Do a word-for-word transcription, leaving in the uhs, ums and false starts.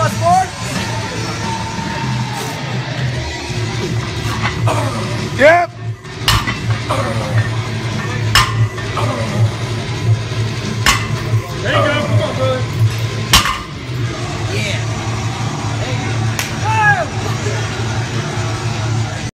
plus board. Yep.